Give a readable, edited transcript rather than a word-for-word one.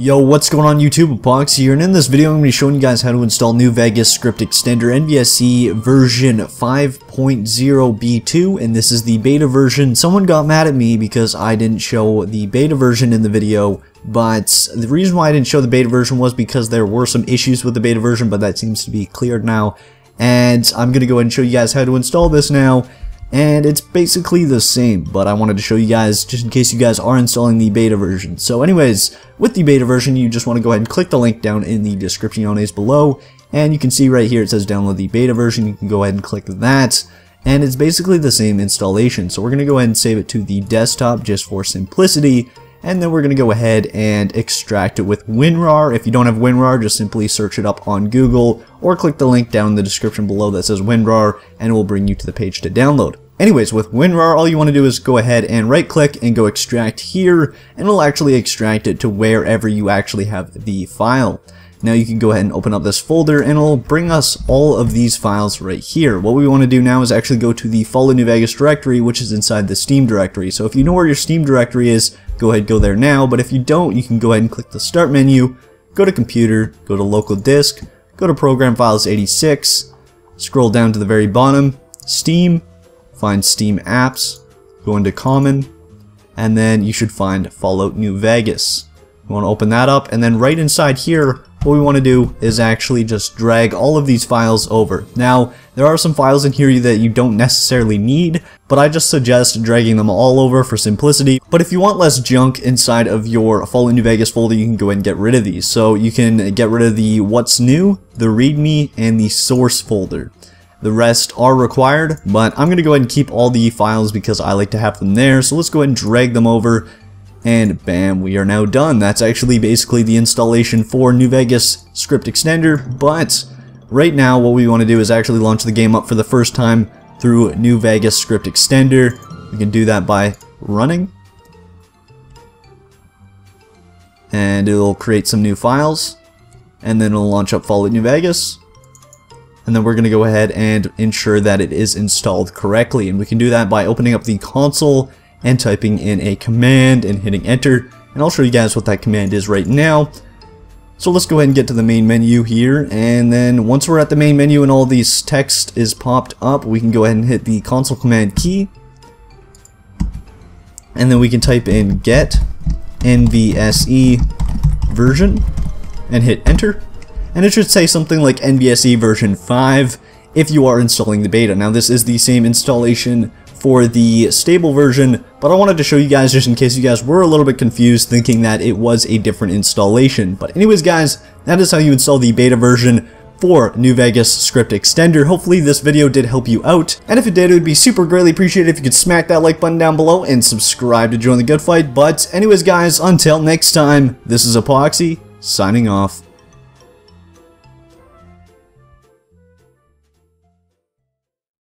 Yo, what's going on YouTube? Apoqsi here, and in this video I'm going to be showing you guys how to install New Vegas Script Extender NVSE version 5.0 B2, and this is the beta version. Someone got mad at me because I didn't show the beta version in the video, but the reason why I didn't show the beta version was because there were some issues with the beta version, but that seems to be cleared now. And I'm going to go ahead and show you guys how to install this now. And it's basically the same, but I wanted to show you guys just in case you guys are installing the beta version. So anyways, with the beta version, you just want to go ahead and click the link down in the description below, and you can see right here it says download the beta version. You can go ahead and click that, and it's basically the same installation. So we're going to go ahead and save it to the desktop just for simplicity, and then we're going to go ahead and extract it with WinRAR. If you don't have WinRAR, just simply search it up on Google or click the link down in the description below that says WinRAR, and it will bring you to the page to download. Anyways, with WinRAR, all you want to do is go ahead and right click and go extract here, and it'll actually extract it to wherever you actually have the file. Now you can go ahead and open up this folder, and it'll bring us all of these files right here. What we want to do now is actually go to the Fallout New Vegas directory, which is inside the Steam directory. So if you know where your Steam directory is, go ahead and go there now, but if you don't, you can go ahead and click the Start menu, go to Computer, go to Local Disk, go to Program Files 86, scroll down to the very bottom, Steam, find Steam Apps, go into Common, and then you should find Fallout New Vegas. You want to open that up, and then right inside here, what we want to do is actually just drag all of these files over. Now, there are some files in here that you don't necessarily need, but I just suggest dragging them all over for simplicity. But if you want less junk inside of your Fallout New Vegas folder, you can go ahead and get rid of these. So you can get rid of the What's New, the README, and the Source folder. The rest are required, but I'm going to go ahead and keep all the files because I like to have them there. So let's go ahead and drag them over, and bam, we are now done. That's actually basically the installation for New Vegas Script Extender, but right now what we want to do is actually launch the game up for the first time through New Vegas Script Extender. We can do that by running, and it'll create some new files, and then it'll launch up Fallout New Vegas. And then we're going to go ahead and ensure that it is installed correctly, and we can do that by opening up the console and typing in a command and hitting enter, and I'll show you guys what that command is right now. So let's go ahead and get to the main menu here, and then once we're at the main menu and all these text is popped up, we can go ahead and hit the console command key, and then we can type in get NVSE version and hit enter. And it should say something like NVSE version 5 if you are installing the beta. Now this is the same installation for the stable version, but I wanted to show you guys just in case you guys were a little bit confused thinking that it was a different installation. But anyways guys, that is how you install the beta version for New Vegas Script Extender. Hopefully this video did help you out, and if it did, it would be super greatly appreciated if you could smack that like button down below and subscribe to join the good fight. But anyways guys, until next time, this is Apoqsi signing off.